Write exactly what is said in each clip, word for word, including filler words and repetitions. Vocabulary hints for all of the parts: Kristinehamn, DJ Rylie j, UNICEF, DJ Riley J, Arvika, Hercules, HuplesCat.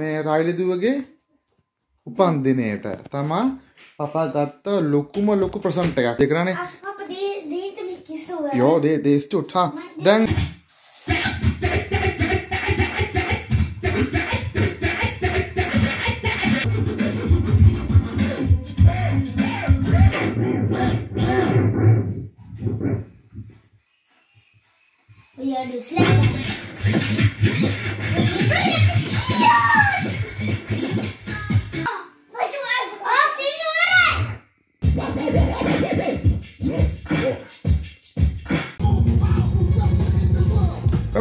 මේ රයිලි දුවගේ උපන් දිනේට තමයි papa ගත්ත ලොකුම ලොකු ප්‍රසන්ට් එකක්. ඒක නනේ. අස් papa they they to be kissed over. Yo they they stood. Huh? Then we are just come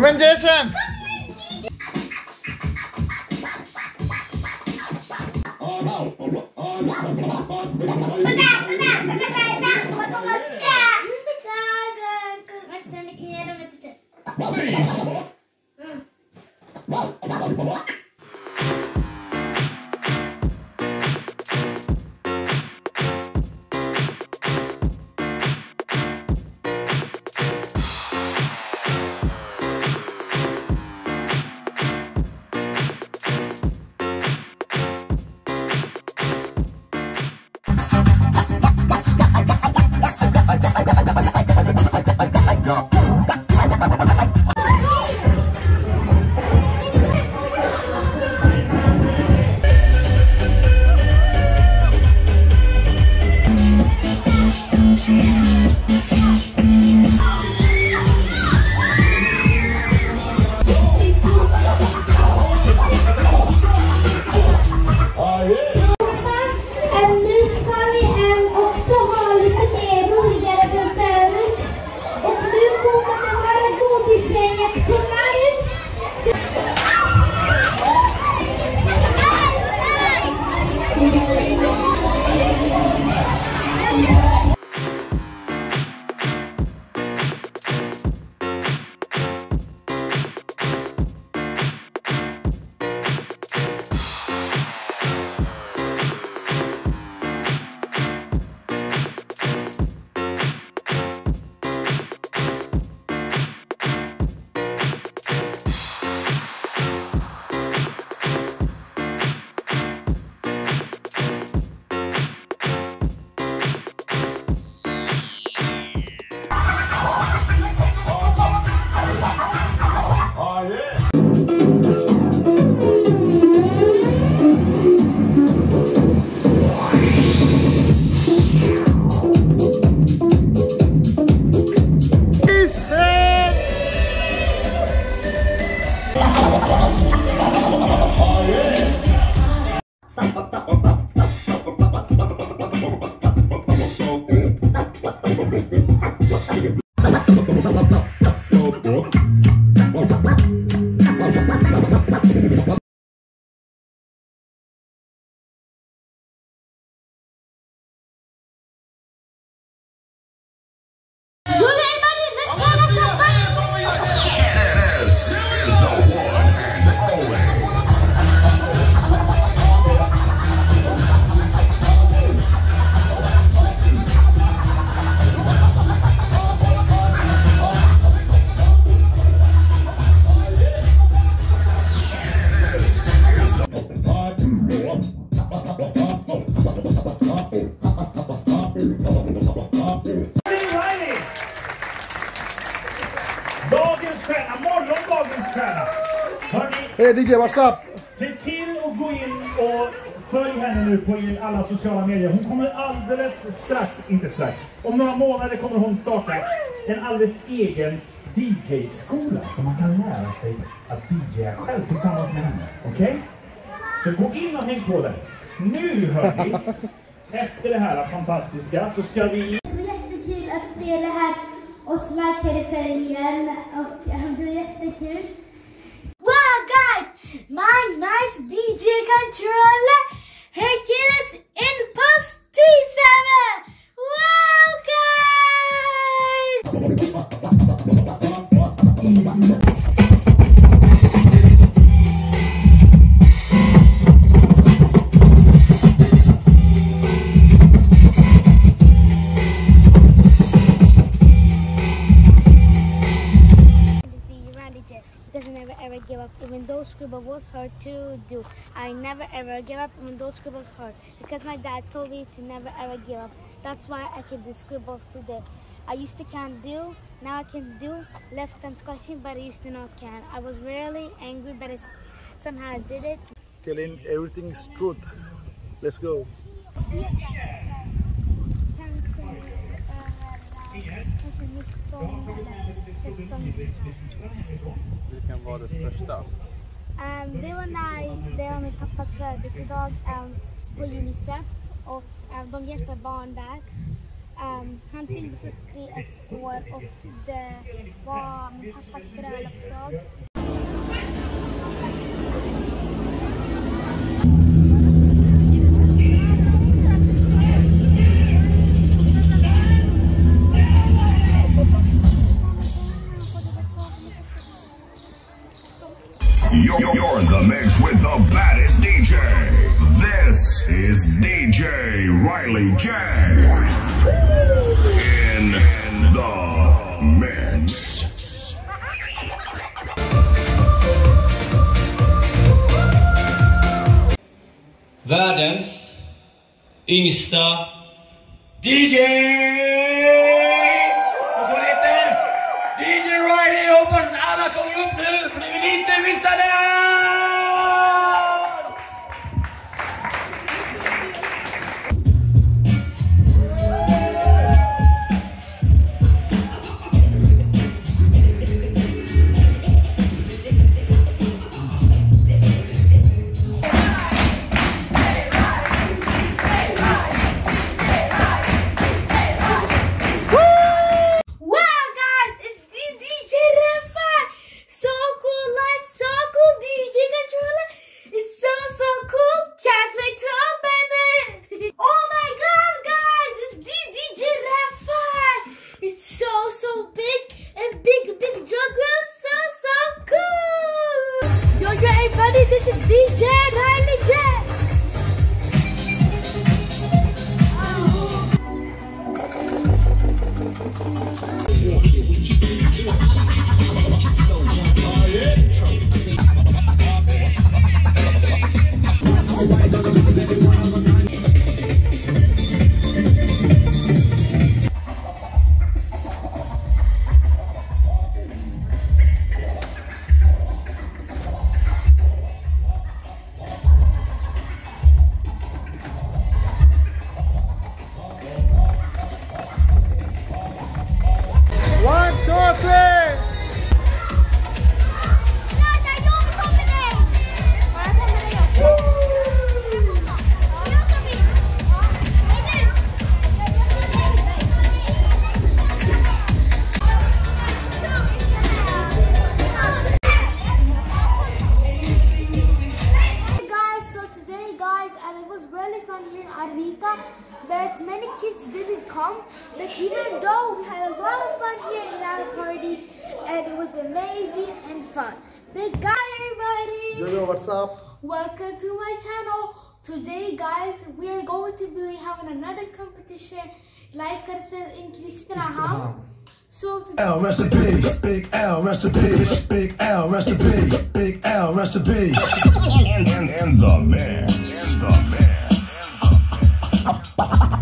in, Jason. Oh no! Oh no! Oh no! Oh no! Hey D J, what's up? Se till att gå in och följ henne nu på alla sociala medier. Hon kommer alldeles strax, inte strax. Om några månader kommer hon starta en alldeles egen D J-skola som man kan lära sig att D J själv tillsammans med henne. Okej? Okay? Så gå in och häng på det. Nu hör vi, efter det här fantastiska så ska vi... Det blir jättekul att spela här och smakade serien och det blir jättekul. Wow guys, my nice D J controller Hercules Impulse T seven. Wow guys. Because I never ever give up, even though scuba was hard to do. I never ever gave up when those scuba was hard, because my dad told me to never ever give up. That's why I can do scuba today. I used to can't do, now I can do left hand squashing, but I used to not can. I was really angry, but I somehow I did it. Telling everything's truth. Let's go. Vilken var det största? Um, det var när det var min pappas födelsedag um, på UNICEF, och um, de hjälper barn där. Um, han fyllde fyrtioett år och det var min pappas bröllopsdag. You're, you're in the mix with the baddest D J. This is D J Riley J. In the mix. Världens yngsta D J! Och hon heter D J Riley. Jag hoppas att alla kommer upp nu, för ni vill inte missa det! This is D J Riley J. Arvika, but many kids didn't come. But even though we had a lot of fun here in our party, and it was amazing and fun. Big guy, everybody! Yo, what's up? Welcome to my channel. Today, guys, we are going to be having another competition like ourselves in Kristinehamn. So today, L rest in peace, big L rest in peace, big L rest in peace, big L rest in peace. And the man, and the man. Ha ha ha.